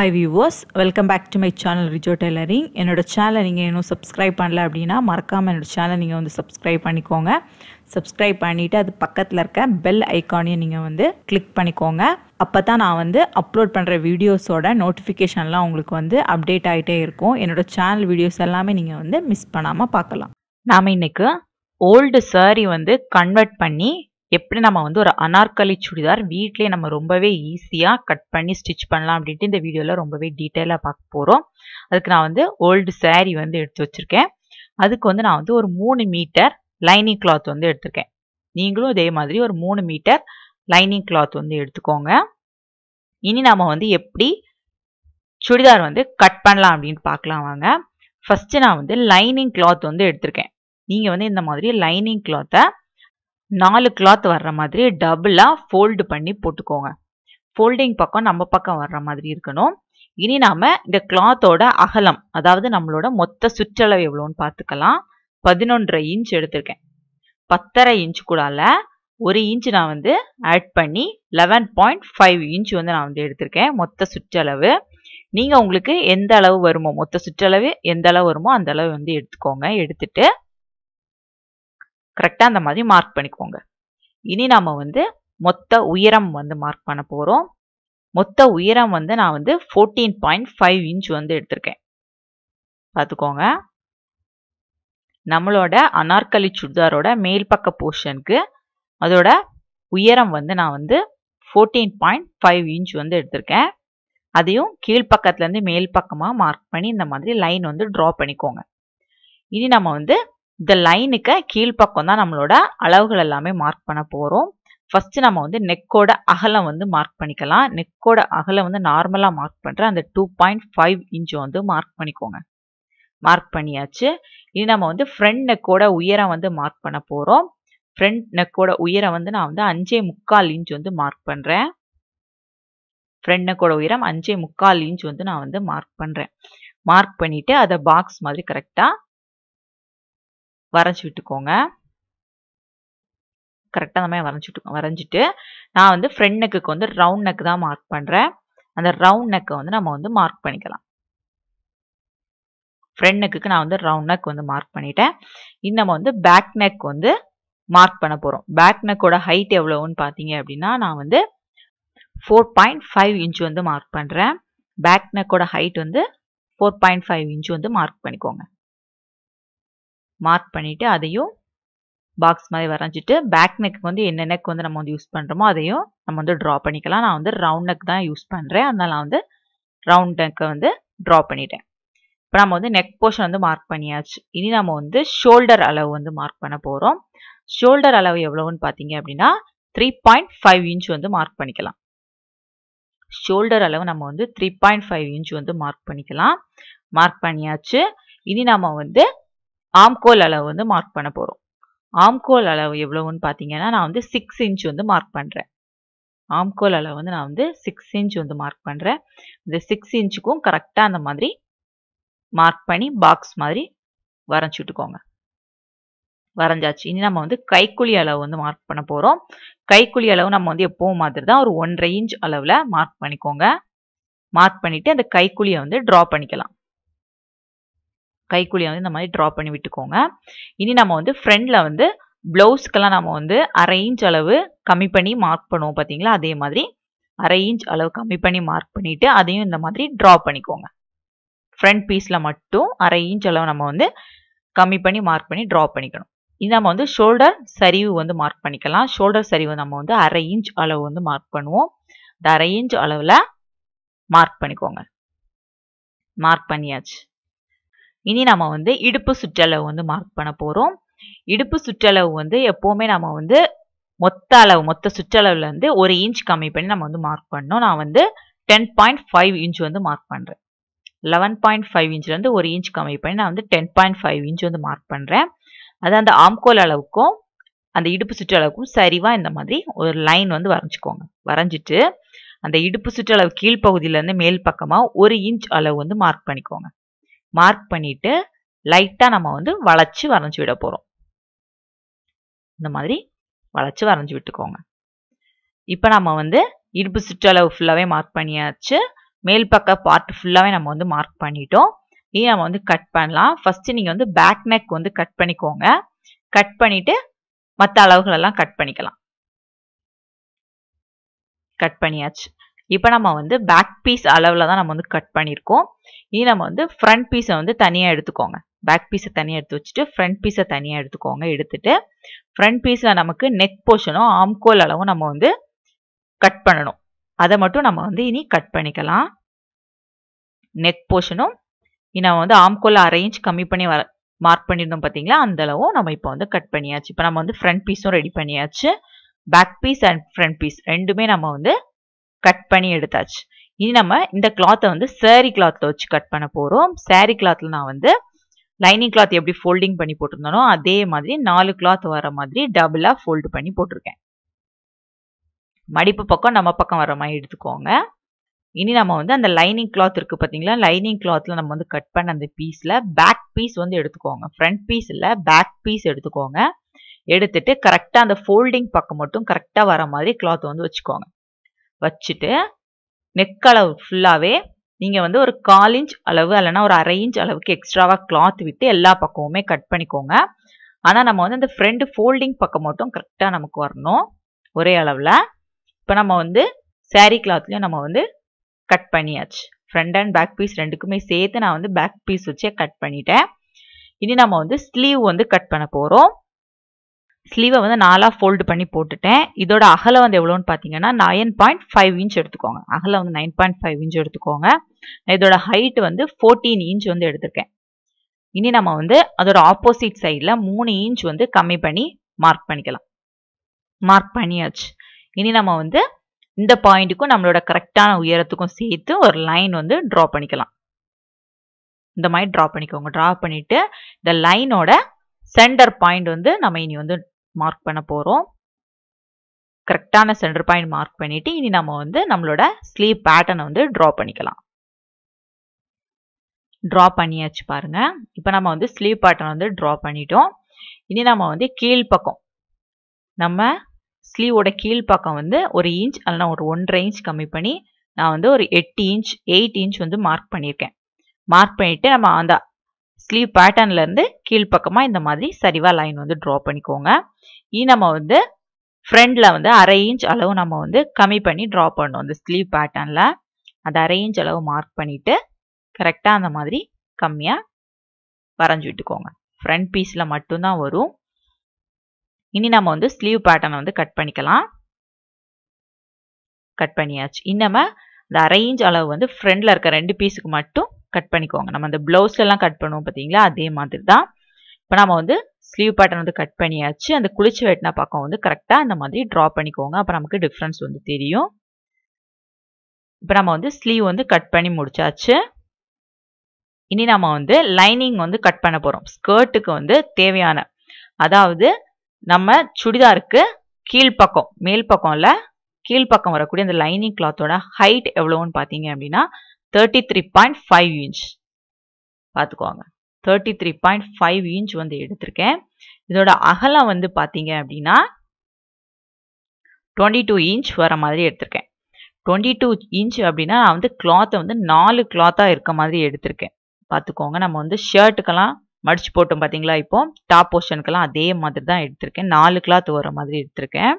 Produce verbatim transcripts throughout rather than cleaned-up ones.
Hi viewers, welcome back to my channel Rijo Tailoring. என்னோட சேனலை நீங்க இன்னும் subscribe பண்ணல அப்படினா மறக்காம என்னோட சேனலை நீங்க வந்து subscribe பண்ணிக்கோங்க. Subscribe பண்ணிட்டு அது பக்கத்துல இருக்க bell icon-ஐ நீங்க வந்து click பண்ணிக்கோங்க. அப்பதான் நான் வந்து upload பண்ற வீடியோஸோட notification-லாம் உங்களுக்கு வந்து update ஆயிட்டே இருக்கும். என்னோட channel videos எல்லாமே நீங்க வந்து miss பண்ணாம பார்க்கலாம். நாம இன்னைக்கு old saree வந்து convert பண்ணி எப்படி நாம வந்து ஒரு அனார்கலி சுடிதார் வீட்லயே நம்ம ரொம்பவே ஈஸியா கட் பண்ணி ஸ்டிட்ச் பண்ணலாம் அப்படிட்டு இந்த வீடியோல ரொம்பவே டீடைலா பார்க்க போறோம். அதுக்கு நான் வந்து ஓல்ட் saree வந்து எடுத்து வச்சிருக்கேன். அதுக்கு வந்து நான் வந்து ஒரு மூணு மீட்டர் லைனிங் கிளாத் வந்து எடுத்துக்கேன். நீங்களும் இதே மாதிரி ஒரு மூணு மீட்டர் லைனிங் கிளாத் வந்து எடுத்துக்கோங்க. இனி நாம வந்து எப்படி சுடிதார் வந்து கட் பண்ணலாம் அப்படினு பார்க்கலாம் வாங்க. ஃபர்ஸ்ட் நான் வந்து லைனிங் கிளாத் வந்து எடுத்துக்கேன். நீங்க வந்து இந்த மாதிரி லைனிங் கிளாத்தை நாலு கிளாத் வர்ற மாதிரி டபுளா ஃபோல்ட் பண்ணி போட்டுக்கோங்க. ஃபோல்டிங் பக்கம் நம்ம பக்கம் வர்ற மாதிரி இருக்கணும். இனி நாம இந்த கிளாத்தோட அகலம், அதாவது நம்மளோட மொத்த சுற்றளவு எவ்வளோன்னு பார்த்துக்கலாம். பதினொன்றரை இன்ச் எடுத்திருக்கேன். பத்தரை இன்ச் கூடால ஒரு இன்ச் நான் வந்து ஆட் பண்ணி லெவன் பாயிண்ட் ஃபைவ் இன்ச் வந்து நான் வந்து எடுத்திருக்கேன் மொத்த சுற்றளவு. நீங்க உங்களுக்கு எந்த அளவு வருமோ, மொத்த சுற்றளவு எந்த அளவு வருமோ அந்த அளவு வந்து எடுத்துக்கோங்க. எடுத்துட்டு கரெக்டா அந்த மாதிரி மார்க் பண்ணிக்கோங்க. இனி நாம வந்து மொத்த உயரம் வந்து மார்க் பண்ண போறோம். மொத்த உயரம் வந்து நான் வந்து ஃபோர்டீன் பாயிண்ட் ஃபைவ் இன்ச் வந்து எடுத்திருக்கேன். பார்த்துக்கோங்க, நம்மளோட அனார்கலி சுடிதாரோட மேல் பக்க போர்ஷனுக்கு அதோட உயரம் வந்து நான் வந்து ஃபோர்டீன் பாயிண்ட் ஃபைவ் இன்ச் வந்து எடுத்திருக்கேன். அதையும் கீழ்ப்பக்கத்துல இருந்து மேல் பக்கமா மார்க் பண்ணி இந்த மாதிரி லைன் வந்து டிரா பண்ணிக்கோங்க. இனி நம்ம வந்து இந்த லைனுக்கு கீழ்ப்பக்கம் தான் நம்மளோட அளவுகள் எல்லாமே மார்க் பண்ண போகிறோம். ஃபர்ஸ்ட் நம்ம வந்து நெக்கோட அகலம் வந்து மார்க் பண்ணிக்கலாம். நெக்கோட அகலம் வந்து நார்மலாக மார்க் பண்ணுற அந்த டூ பாயிண்ட் ஃபைவ் இன்ச்சு வந்து மார்க் பண்ணிக்கோங்க. மார்க் பண்ணியாச்சு. இனி நம்ம வந்து ஃப்ரண்ட் நெக்கோட உயரம் வந்து மார்க் பண்ண போகிறோம். ஃப்ரண்ட் நெக்கோட உயரம் வந்து நான் வந்து அஞ்சே முக்கால் இன்ச் வந்து மார்க் பண்ணுறேன். ஃப்ரண்ட் நெக்கோட உயரம் அஞ்சே முக்கால் இன்ச் வந்து நான் வந்து மார்க் பண்ணுறேன். மார்க் பண்ணிவிட்டு அதை பாக்ஸ் மாதிரி கரெக்டாக வரைஞ்சி விட்டுக்கோங்க. கரெக்டாக நம்ம வரைஞ்சிட்டு வரைஞ்சிட்டு நான் வந்து ஃப்ரண்ட் நெக்குக்கு வந்து ரவுண்ட் நெக் தான் மார்க் பண்ணுறேன். அந்த ரவுண்ட் நெக்கை வந்து நம்ம வந்து மார்க் பண்ணிக்கலாம். ஃப்ரண்ட் நெக்குக்கு நான் வந்து ரவுண்ட் நெக் வந்து மார்க் பண்ணிட்டேன். இது நம்ம வந்து பேக் நெக் வந்து மார்க் பண்ண போகிறோம். பேக் நெக்கோட ஹைட் எவ்வளோன்னு பார்த்தீங்க அப்படின்னா நான் வந்து ஃபோர் பாயிண்ட் ஃபைவ் இன்ச் வந்து மார்க் பண்ணுறேன். பேக் நெக்கோட ஹைட் வந்து ஃபோர் பாயிண்ட் ஃபைவ் இன்ச் வந்து மார்க் பண்ணிக்கோங்க. மார்க் பண்ணிவிட்டு அதையும் பாக்ஸ் மாதிரி வரைஞ்சிட்டு பேக் நெக்கு வந்து என்ன நெக் வந்து நம்ம வந்து யூஸ் பண்ணுறோமோ அதையும் நம்ம வந்து ட்ரா பண்ணிக்கலாம். நான் வந்து ரவுண்ட் நெக் தான் யூஸ் பண்ணுறேன், அதனால் நான் வந்து ரவுண்ட் நெக்கை வந்து ட்ரா பண்ணிட்டேன். இப்போ நம்ம வந்து நெக் போர்ஷன் வந்து மார்க் பண்ணியாச்சு. இனி நம்ம வந்து ஷோல்டர் அளவு வந்து மார்க் பண்ண போகிறோம். ஷோல்டர் அளவு எவ்வளோன்னு பார்த்தீங்க அப்படின்னா த்ரீ பாயிண்ட் ஃபைவ் இன்ச் வந்து மார்க் பண்ணிக்கலாம். ஷோல்டர் அளவு நம்ம வந்து த்ரீ பாயிண்ட் ஃபைவ் இன்ச் வந்து மார்க் பண்ணிக்கலாம். மார்க் பண்ணியாச்சு. இனி நம்ம வந்து ஆம்கோல் அளவு வந்து மார்க் பண்ண போகிறோம். ஆம்கோல் அளவு எவ்வளவுன்னு பார்த்தீங்கன்னா நான் வந்து சிக்ஸ் இன்ச் வந்து மார்க் பண்ணுறேன். ஆம்கோல் அளவு வந்து நான் வந்து சிக்ஸ் இன்ச் வந்து மார்க் பண்ணுறேன். இந்த சிக்ஸ் இன்ச்சுக்கும் கரெக்டாக அந்த மாதிரி மார்க் பண்ணி பாக்ஸ் மாதிரி வரைஞ்சி விட்டுக்கோங்க. வரைஞ்சாச்சு. இனி நம்ம வந்து கைக்குழி அளவு வந்து மார்க் பண்ண போகிறோம். கைக்குழி அளவு நம்ம வந்து எப்பவும் மாதிரி தான் ஒரு ஒன்றரை இன்ச் அளவில் மார்க் பண்ணிக்கோங்க. மார்க் பண்ணிவிட்டு அந்த கைக்குழியை வந்து ட்ரா பண்ணிக்கலாம். கைக்குழியை வந்து இந்த மாதிரி ட்ரா பண்ணி விட்டுக்கோங்க. இனி நம்ம வந்து ஃப்ரண்டில் வந்து ப்ளவுஸ்க்கெல்லாம் நம்ம வந்து அரை இன்ச் அளவு கம்மி பண்ணி மார்க் பண்ணுவோம் பார்த்தீங்களா, அதே மாதிரி அரை இன்ச் அளவு கம்மி பண்ணி மார்க் பண்ணிவிட்டு அதையும் இந்த மாதிரி ட்ரா பண்ணிக்கோங்க. ஃப்ரண்ட் பீஸில் மட்டும் அரை இன்ச் அளவு நம்ம வந்து கம்மி பண்ணி மார்க் பண்ணி ட்ரா பண்ணிக்கணும். இது நம்ம வந்து ஷோல்டர் சரிவு வந்து மார்க் பண்ணிக்கலாம். ஷோல்டர் சரிவு நம்ம வந்து அரை இன்ச் அளவு வந்து மார்க் பண்ணுவோம். இந்த அரை இன்ச் அளவில் மார்க் பண்ணிக்கோங்க. மார்க் பண்ணியாச்சு. இனி நம்ம வந்து இடுப்பு சுற்றளவு வந்து மார்க் பண்ண போகிறோம். இடுப்பு சுற்றளவு வந்து எப்போவுமே நம்ம வந்து மொத்த அளவு மொத்த சுற்றளவுலேருந்து ஒரு இன்ச் கம்மி பண்ணி நம்ம வந்து மார்க் பண்ணோம். நான் வந்து டென் பாயிண்ட் ஃபைவ் இன்ச் வந்து மார்க் பண்ணுறேன். லெவன் பாயிண்ட் ஃபைவ் இன்ச்லேருந்து ஒரு இன்ச் கம்மி பண்ணி நான் வந்து டென் பாயிண்ட் ஃபைவ் இன்ச் வந்து மார்க் பண்ணுறேன். அது அந்த ஆம்கோல் அளவுக்கும் அந்த இடுப்பு சுற்றளவுக்கும் சரிவாக இந்த மாதிரி ஒரு லைன் வந்து வரைஞ்சிக்கோங்க. வரைஞ்சிட்டு அந்த இடுப்பு சுற்றளவு கீழ்ப்பகுதியிலேருந்து மேல் பக்கமாக ஒரு இன்ச் அளவு வந்து மார்க் பண்ணிக்கோங்க. மார்க் பண்ணிட்டு லைட்டாக நம்ம வந்து வளைச்சி வரைஞ்சி விட போகிறோம். இந்த மாதிரி வளைச்சி வரைஞ்சி விட்டுக்கோங்க. இப்போ நம்ம வந்து இடுப்பு சுற்றளவு ஃபுல்லாகவே மார்க் பண்ணியாச்சு. மேல் பக்க பார்ட் ஃபுல்லாவே நம்ம வந்து மார்க் பண்ணிட்டோம். இதை நம்ம வந்து கட் பண்ணலாம். ஃபர்ஸ்ட் நீங்க வந்து பேக் நெக் வந்து கட் பண்ணிக்கோங்க. கட் பண்ணிட்டு மற்ற அளவுகள் எல்லாம் கட் பண்ணிக்கலாம். கட் பண்ணியாச்சு. இப்போ நம்ம வந்து பேக் பீஸ் அளவுல தான் நம்ம வந்து கட் பண்ணியிருக்கோம். இனி நம்ம வந்து ஃப்ரண்ட் பீஸை வந்து தனியாக எடுத்துக்கோங்க. பேக் பீஸை தனியாக எடுத்து வச்சுட்டு ஃப்ரண்ட் பீஸை தனியாக எடுத்துக்கோங்க. எடுத்துட்டு ஃப்ரண்ட் பீஸில் நமக்கு நெக் போர்ஷனும் ஆம்கோல் அளவும் நம்ம வந்து கட் பண்ணணும். அதை மட்டும் நம்ம வந்து இனி கட் பண்ணிக்கலாம். நெக் போர்ஷனும் இனி நம்ம வந்து ஆம்கோல் அரேஞ்ச் கம்மி பண்ணி வர மார்க் பண்ணியிருந்தோம் பார்த்தீங்களா, அந்த அளவும் நம்ம இப்போ வந்து கட் பண்ணியாச்சு. இப்போ நம்ம வந்து ஃப்ரண்ட் பீஸும் ரெடி பண்ணியாச்சு. Back piece and front piece ரெண்டுமே நம்ம வந்து கட் பண்ணி எடுத்தாச்சு. இனி நம்ம இந்த கிளாத்தை வந்து சாரி கிளாத்தில் வச்சு கட் பண்ண போகிறோம். சாரி கிளாத்தில் நான் வந்து லைனிங் கிளாத் எப்படி ஃபோல்டிங் பண்ணி போட்டிருந்தோம் அதே மாதிரி நாலு கிளாத் வர மாதிரி டபுளாக ஃபோல்டு பண்ணி போட்டிருக்கேன். மடிப்பு பக்கம் நம்ம பக்கம் வர மாதிரி எடுத்துக்கோங்க. இனி நம்ம வந்து அந்த லைனிங் கிளாத் இருக்குது பார்த்தீங்களா, லைனிங் கிளாத்தில் நம்ம வந்து கட் பண்ண அந்த பீஸில் பேக் பீஸ் வந்து எடுத்துக்கோங்க. ஃப்ரண்ட் பீஸ் இல்லை, பேக் பீஸ் எடுத்துக்கோங்க. எடுத்துட்டு கரெக்டாக அந்த ஃபோல்டிங் பக்கம் மட்டும் கரெக்டாக வர மாதிரி கிளாத்தை வந்து வச்சுக்கோங்க. வச்சுட்டு நெக் அளவு ஃபுல்லாகவே நீங்கள் வந்து ஒரு கால் இன்ச் அளவு இல்லைன்னா ஒரு அரை இன்ச் அளவுக்கு எக்ஸ்ட்ராவாக கிளாத் விட்டு எல்லா பக்கமுமே கட் பண்ணிக்கோங்க. ஆனால் நம்ம வந்து அந்த ஃப்ரண்ட் ஃபோல்டிங் பக்கம் மட்டும் கரெக்டாக நமக்கு வரணும் ஒரே அளவில். இப்போ நம்ம வந்து சாரீ கிளாத்லேயும் நம்ம வந்து கட் பண்ணியாச்சு. ஃப்ரண்ட் அண்ட் பேக் பீஸ் ரெண்டுக்குமே சேர்த்து நான் வந்து பேக் பீஸ் வச்சு கட் பண்ணிட்டேன். இனி நம்ம வந்து ஸ்லீவ் வந்து கட் பண்ண போகிறோம். ஸ்லீவை வந்து நாலாக ஃபோல்டு பண்ணி போட்டுட்டேன். இதோட அகலம் வந்து எவ்வளோன்னு பார்த்தீங்கன்னா நைன் பாயிண்ட் ஃபைவ் இன்ச் எடுத்துக்கோங்க. அகலம் வந்து நைன் பாயிண்ட் ஃபைவ் இன்ச் எடுத்துக்கோங்க. இதோட ஹைட் வந்து ஃபோர்டீன் இன்ச் வந்து எடுத்துருக்கேன். இனி நம்ம வந்து அதோட ஆப்போசிட் சைடில் மூணு இன்ச் வந்து கம்மி பண்ணி மார்க் பண்ணிக்கலாம். மார்க் பண்ணியாச்சு. இனி நம்ம வந்து இந்த பாயிண்ட்டுக்கும் நம்மளோட கரெக்டான உயரத்துக்கும் சேர்த்து ஒரு லைன் வந்து ட்ரா பண்ணிக்கலாம். இந்த மாதிரி ட்ரா பண்ணிக்கோங்க. ட்ரா பண்ணிவிட்டு இந்த லைனோட சென்டர் பாயிண்ட் வந்து நம்ம இனி வந்து மார்க் பண்ண போகிறோம். கரெக்டான சென்டர் பாயிண்ட் மார்க் பண்ணிவிட்டு இனி நம்ம வந்து நம்மளோட ஸ்லீவ் பேட்டர்னை வந்து ட்ரா பண்ணிக்கலாம். ட்ரா பண்ணியாச்சு பாருங்கள். இப்போ நம்ம வந்து ஸ்லீவ் பேட்டர்ன் வந்து ட்ரா பண்ணிட்டோம். இனி நம்ம வந்து கீழ்ப்பக்கம் நம்ம ஸ்லீவோட கீழ்ப்பக்கம் வந்து ஒரு இன்ச் அல்லனா ஒரு ஒன்றரை இன்ச் கம்மி பண்ணி நான் வந்து ஒரு எட்டு இன்ச் எயிட் இன்ச் வந்து மார்க் பண்ணியிருக்கேன். மார்க் பண்ணிவிட்டு நம்ம அந்த ஸ்லீவ் பேட்டர்ன்லேருந்து கீழ்ப்பக்கமாக இந்த மாதிரி சரிவாக லைன் வந்து ட்ரா பண்ணிக்கோங்க. இனி நம்ம வந்து ஃப்ரண்டில் வந்து அரை இன்ச் அளவு நம்ம வந்து கம்மி பண்ணி ட்ரா பண்ணணும். இந்த ஸ்லீவ் பேட்டர்னில் அது அரை இன்ச் அளவு மார்க் பண்ணிவிட்டு கரெக்டாக அந்த மாதிரி கம்மியாக வரைஞ்சி விட்டுக்கோங்க. ஃப்ரண்ட் பீஸில் மட்டும்தான் வரும். இனி நம்ம வந்து ஸ்லீவ் பேட்டர்னை வந்து கட் பண்ணிக்கலாம். கட் பண்ணியாச்சு. இன்னும் இந்த அரை இன்ச் அளவு வந்து ஃப்ரண்டில் இருக்க ரெண்டு பீஸுக்கு மட்டும் கட் பண்ணிக்கோங்க. நம்ம அந்த ப்ளவுஸ்லாம் கட் பண்ணுவோம் பார்த்தீங்களா, அதே மாதிரி தான். இப்போ நம்ம வந்து ஸ்லீவ் பேட்டர்ன் வந்து கட் பண்ணியாச்சு. அந்த குளிச்சு வெட்டின பக்கம் வந்து கரெக்டாக அந்த மாதிரி ட்ரா பண்ணிக்கோங்க. அப்போ நமக்கு டிஃப்ரென்ஸ் வந்து தெரியும். இப்போ நம்ம வந்து ஸ்லீவ் வந்து கட் பண்ணி முடிச்சாச்சு. இனி நம்ம வந்து லைனிங் வந்து கட் பண்ண போகிறோம். ஸ்கர்ட்டுக்கு வந்து தேவையான, அதாவது நம்ம சுடிதாருக்கு கீழ்ப்பக்கம் மேல் பக்கம் இல்லை கீழ்ப்பக்கம் வரக்கூடிய அந்த லைனிங் கிளாத்தோட ஹைட் எவ்வளோன்னு பார்த்தீங்க அப்படின்னா thirty three point five inch பார்த்துக்கோங்க. Thirty three point five inch வந்து எடுத்திருக்கேன். இதோட அகலம் வந்து பார்த்தீங்க அப்படின்னா டுவெண்ட்டி டூ இன்ச் வர மாதிரி எடுத்திருக்கேன். டுவெண்ட்டி டூ இன்ச் அப்படின்னா நான் வந்து கிளாத்தை வந்து நாலு கிளாத்தாக இருக்க மாதிரி எடுத்திருக்கேன் பார்த்துக்கோங்க. நம்ம வந்து ஷர்ட்டுக்கெல்லாம் மடிச்சு போட்டோம் பார்த்தீங்களா, இப்போ டாப் போர்ஷனுக்கெல்லாம் அதே மாதிரி தான் எடுத்திருக்கேன். நாலு கிளாத் வர மாதிரி எடுத்திருக்கேன்.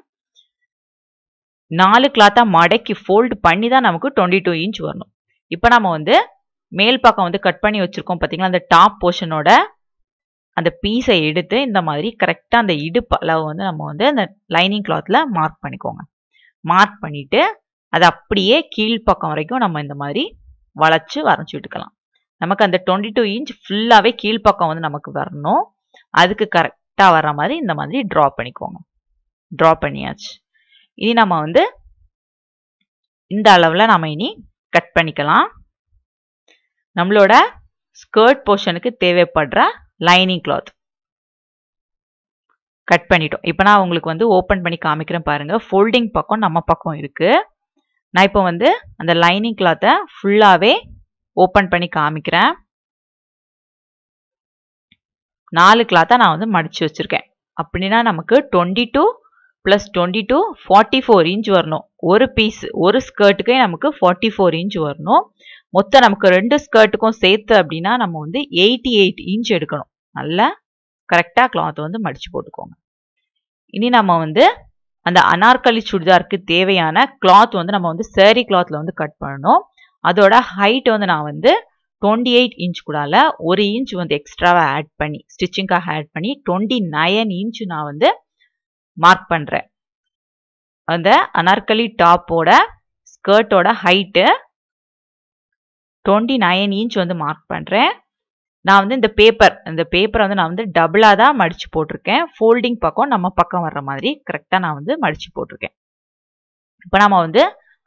நாலு கிளாத்தாக மடக்கி ஃபோல்டு பண்ணி தான் நமக்கு டுவெண்ட்டி டூ இன்ச் வரணும். இப்போ நம்ம வந்து மேல் பக்கம் வந்து கட் பண்ணி வச்சுருக்கோம் பார்த்தீங்களா, அந்த டாப் போர்ஷனோட அந்த பீஸை எடுத்து இந்த மாதிரி கரெக்டாக அந்த இடுப்பு அளவு வந்து நம்ம வந்து அந்த லைனிங் கிளாத்தில் மார்க் பண்ணிக்கோங்க. மார்க் பண்ணிவிட்டு அது அப்படியே கீழ்ப்பக்கம் வரைக்கும் நம்ம இந்த மாதிரி வளைச்சி வரைஞ்சி விட்டுக்கலாம். நமக்கு அந்த டுவெண்ட்டி டூ இன்ச் ஃபுல்லாகவே கீழ்ப்பக்கம் வந்து நமக்கு வரணும். அதுக்கு கரெக்டாக வர மாதிரி இந்த மாதிரி ட்ரா பண்ணிக்கோங்க. ட்ரா பண்ணியாச்சு. இனி நம்ம வந்து இந்த அளவில் நம்ம இனி கட் பண்ணிக்கலாம். நம்மளோட ஸ்கர்ட் போர்ஷனுக்கு தேவைப்படுற லைனிங் கிளாத் கட் பண்ணிட்டோம். இப்போ நான் உங்களுக்கு வந்து ஓப்பன் பண்ணி காமிக்கிறேன் பாருங்கள். ஃபோல்டிங் பக்கம் நம்ம பக்கம் இருக்குது. நான் இப்போ வந்து அந்த லைனிங் கிளாத்தை ஃபுல்லாகவே ஓப்பன் பண்ணி காமிக்கிறேன். நாலு கிளாத்தாக நான் வந்து மடித்து வச்சுருக்கேன். அப்படின்னா நமக்கு twenty two plus twenty-two forty-four inch வரணும். ஒரு piece ஒரு skirtக்கு நமக்கு forty-four inch வரணும். மொத்த நமக்கு ரெண்டு skirtக்கும் சேர்த்து அப்படினா நம்ம வந்து eighty-eight inch எடுக்கணும். நல்லா கரெக்ட்டா cloth வந்து மடிச்சு போட்டுக்கோங்க. இனி நாம வந்து அந்த அனார்கலி சுடிதாருக்கு தேவையான cloth வந்து நம்ம வந்து saree clothல வந்து கட் பண்ணனும். அதோட height வந்து நான் வந்து twenty-eight inch கூடால one inch வந்து எக்ஸ்ட்ராவா ஆட் பண்ணி ஸ்டிச்சிங்காக ஆட் பண்ணி twenty-nine inch நான் வந்து மார்க் பண்றேன். அந்த அனார்கலி டாப்போட ஸ்கர்ட்டோட ஹைட் twenty-nine inch வந்து மார்க் பண்றேன். நான் வந்து இந்த பேப்பர் இந்த பேப்பரை வந்து நான் வந்து டபுளா தான் மடிச்சு போட்டுருக்கேன். ஃபோல்டிங் பக்கம் நம்ம பக்கம் வர்ற மாதிரி கரெக்ட்டா நான் வந்து மடிச்சு போட்டுருக்கேன். இப்போ நாம வந்து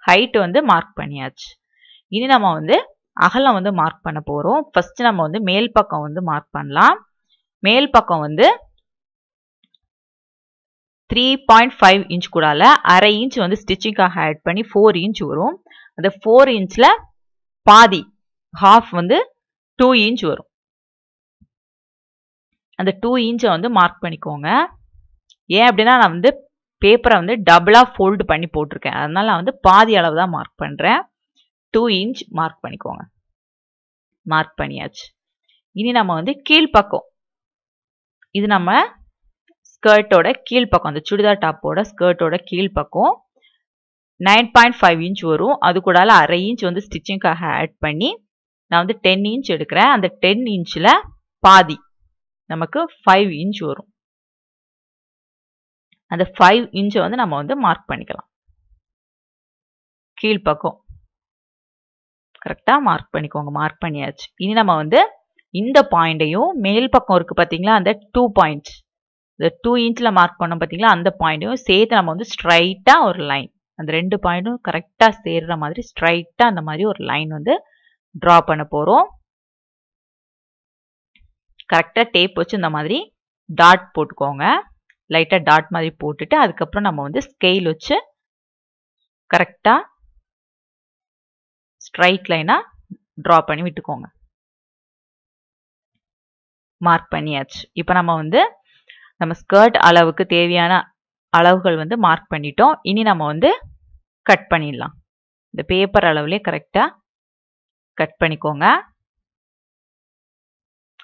ஹைட் வந்து மார்க் பண்ணியாச்சு. இனி நாம வந்து அகலம் வந்து மார்க் பண்ண போறோம். ஃபர்ஸ்ட் நம்ம வந்து மேல் பக்கம் வந்து மார்க் பண்ணலாம். மேல் பக்கம் வந்து three point five inch கூடால அரை இன்ச் வந்து ஸ்டிச்சிங்காக ஆட் பண்ணி four inch வரும். அந்த four inchல பாதி half வந்து two inch வரும். அந்த two inch வந்து மார்க் பண்ணிக்கோங்க. ஏன் அப்படின்னா நான் வந்து பேப்பரை வந்து டபுளா ஃபோல்ட் பண்ணி போட்டிருக்கேன். அதனால நான் வந்து பாதி அளவு தான் மார்க் பண்றேன். two inch மார்க் பண்ணிக்கோங்க. மார்க் பண்ணியாச்சு. இனி நம்ம வந்து கீழ் பக்கம், இது நம்ம ஸ்கர்ட்டோட கீழ் பக்கம், அந்த சுடிதார் டாப்போட ஸ்கர்ட்டோட கீழ் பக்கம் nine point five inch வரும். அது கூடால அரை இன்ச் வந்து ஸ்டிச்சிங்காக ஆட் பண்ணி நான் வந்து ten inch எடுக்கிறேன். அந்த ten inchல பாதி நமக்கு five inch வரும். அந்த five inch வந்து நம்ம வந்து மார்க் பண்ணிக்கலாம். கீழ் பக்கம் கரெக்ட்டா மார்க் பண்ணிக்கோங்க. மார்க் பண்ணியாச்சு. இனி நம்ம வந்து இந்த பாயிண்டையும் மேல் பக்கம் இருக்கு பாத்தீங்களா, அந்த two பாயிண்ட் இந்த two inchல மார்க் பண்ணோம் பாத்தீங்களா, அந்த பாயிண்டையும் சேர்த்து நம்ம வந்து ஸ்ட்ரைட்டா ஒரு லைன், அந்த ரெண்டு பாயிண்டும் கரெக்ட்டா சேர்ற மாதிரி ஸ்ட்ரைட்டா அந்த மாதிரி ஒரு லைன் வந்து டிரா பண்ண போறோம். கரெக்ட்டா டேப் வச்சு இந்த மாதிரி டாட் போட்டுக்கோங்க. லைட்டா டாட் மாதிரி போட்டுட்டு அதுக்கப்புறம் நம்ம வந்து ஸ்கேல் வச்சு கரெக்ட்டா ஸ்ட்ரைட் லைனா டிரா பண்ணி விட்டுக்கோங்க. மார்க் பண்ணியாச்சு. இப்போ நம்ம வந்து நம்ம ஸ்கர்ட் அளவுக்கு தேவையான அளவுகள் வந்து மார்க் பண்ணிட்டோம். இனி நம்ம வந்து கட் பண்ணிடலாம். இந்த பேப்பர் அளவுலயே கரெக்டா கட் பண்ணிக்கோங்க.